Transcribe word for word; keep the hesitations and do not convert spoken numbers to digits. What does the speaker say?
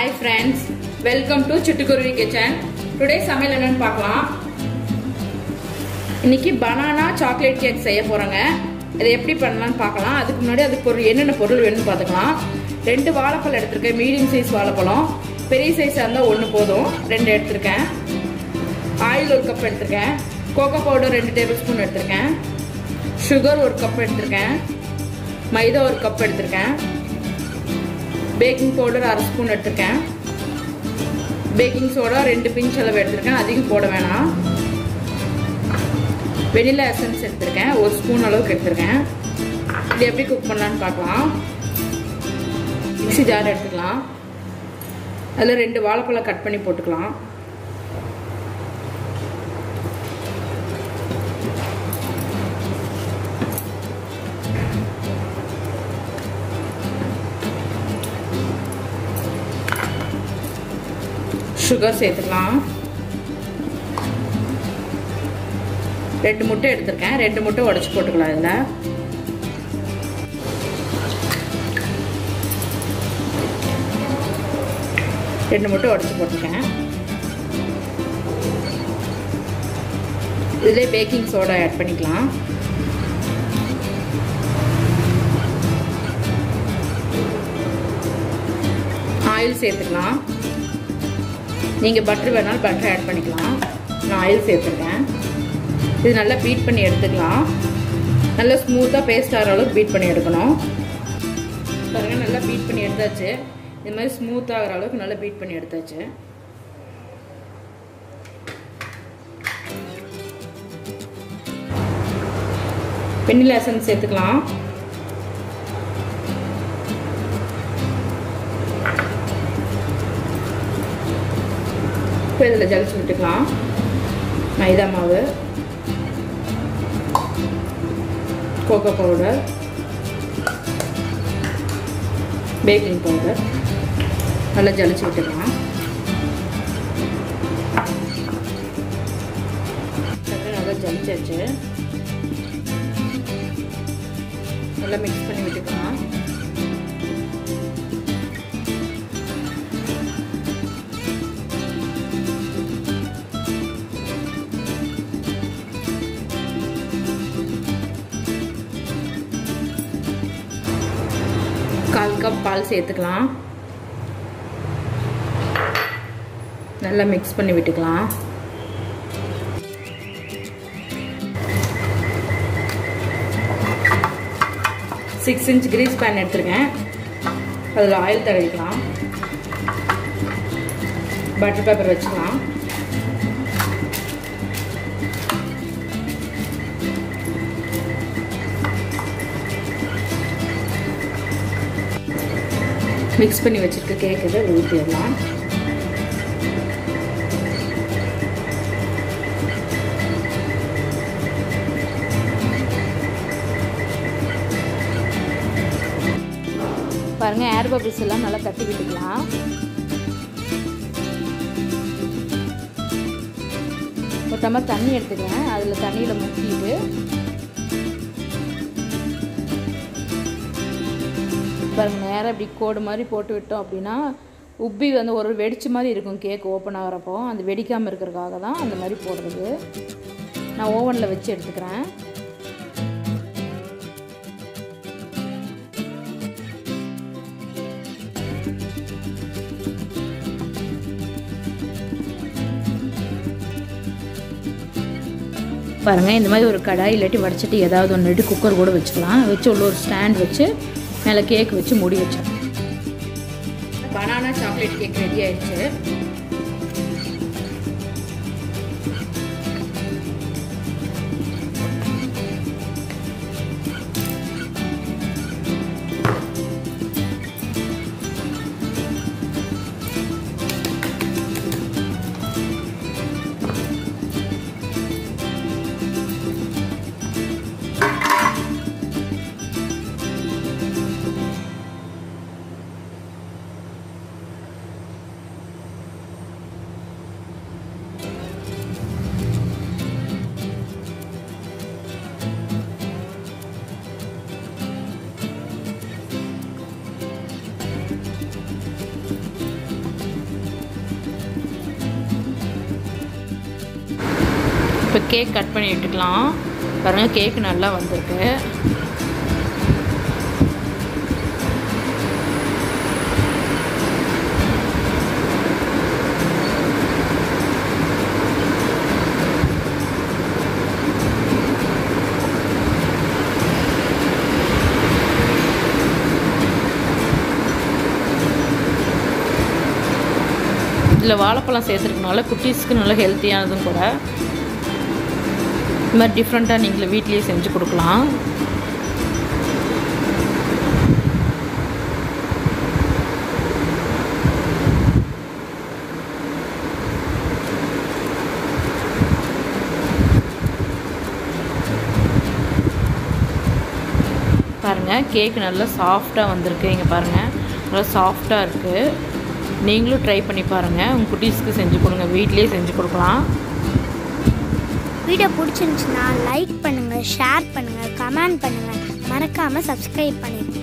Hi friends, welcome to Chittukuruvi Kitchen. Today சமையல் என்னன்னு பார்க்கலாம். இன்னைக்கு banana chocolate cake செய்ய போறோங்க. இது எப்படி பண்ணலாம்னு பார்க்கலாம். அதுக்கு முன்னாடி அதுக்கு ஒரு என்னென்ன பொருள் வேணும்னு பார்த்துக்கலாம். ரெண்டு வாழைப்பழம் எடுத்துக்கேன். மீடியம் சைஸ் வாழைப்பழம். பெரிய சைஸா இருந்தா ஒன்னு போதும். ரெண்டு எடுத்துக்கேன். ஆயில் ஒரு கப் எடுத்துக்கேன். கோகோ பவுடர் ரெண்டு டேபிள்ஸ்பூன் எடுத்துக்கேன். சுகர் ஒரு கப் எடுத்துக்கேன். மைதா ஒரு கப் எடுத்துக்கேன். बेकिंग पाउडर अर स्पून बेकिंग सोडा रेंड पिंच अधिक वनिला एसेंस और स्पून अल्वे कुक पड़ना पाकल मिक्सी जार ए रे वापल कट पड़ी पट्टल சுகர் சேர்த்துக்கலாம் ரெண்டு முட்டை எடுத்துக்கேன் ரெண்டு முட்டை உடைச்சு போட்டுக்கலாம் இதுல ரெண்டு முட்டை உடைச்சு போட்டுக்கேன் இதுல பேக்கிங் சோடா ஆட் பண்ணிக்கலாம் ஆயில் சேர்த்துக்கலாம் नहीं बटर वाल बटर आड पड़ा ना आयल सेतक इत ना बीट पड़ी एड़क ना स्मूता पेस्ट आगे बीट पड़ी ना बीट पड़ी एड़े इतमी स्मूत आगे ना बीट पड़ी एड़े वनिला एसेंस सेतुक्कलाम जल्दी विटकल मैदा कोको पाउडर बेकिंग पाउडर ना जल्दी विटकल ना जल्दी ना मिक्स पड़ी विटकल काल कप पाल सेतुक्कलाम नल्ला मिक्स पन्नी विट्टुक्कलाम सिक्स इंच ग्रीस पैन एडुत्तुरुक्केन अदुल ऑयल तडविक्कलाम बटर पेपर वेच्चुक्कलाम मिक्स पड़ी वजह केक ऊपर पांग एयर बबल्स ना तटी विटकल तनी एन मुझे நேரா இப்படி கோடு மாதிரி போட்டு விட்டோம் அப்படினா உப்பி வந்து ஒரு வெடிச்ச மாதிரி இருக்கும் கேக் ஓபன் ஆகறப்போ அந்த வெடிக்காம இருக்குறதுக்காக தான் அந்த மாதிரி போடுறது நான் ஓவன்ல வெச்சு எடுத்துக்கறேன் பாருங்க இந்த மாதிரி ஒரு கடாய் இல்லட்டி வடச்சிட்டு ஏதாவது ஒன்னு எடுத்து குக்கர் கூட வெச்சுக்கலாம் வெச்சு உள்ள ஒரு ஸ்டாண்ட் வெச்சு மேல கேக் வச்சு மூடி வச்சேன் banana chocolate cake ரெடி ஆயிடுச்சு இப்போ கேக் கட் பண்ணி எடுத்துக்கலாம். பாருங்கள் கேக்கு நல்லா வந்திருக்கு. இதில் வாழைப்பழம் சேர்த்துருக்கனால குட்டீஸ்க்கு நல்லா ஹெல்த்தியானதும் கூட. இது மாதிரி டிஃப்ரெண்ட்டாக நீங்கள் வீட்டிலேயே செஞ்சு கொடுக்கலாம். பாருங்கள் கேக்கு நல்லா சாஃப்டாக வந்திருக்கு. இங்கே பாருங்கள் நல்லா சாஃப்டாக இருக்குது. நீங்களும் ட்ரை பண்ணி பாருங்கள். உங்கள் குட்டீஸ்க்கு செஞ்சு கொடுங்க, வீட்லேயே செஞ்சு கொடுக்கலாம். வீடியோ பிடிச்சிருந்துச்சுன்னா லைக் பண்ணுங்கள், ஷேர் பண்ணுங்கள், கமெண்ட் பண்ணுங்கள், மறக்காமல் சப்ஸ்கிரைப் பண்ணிடுங்க.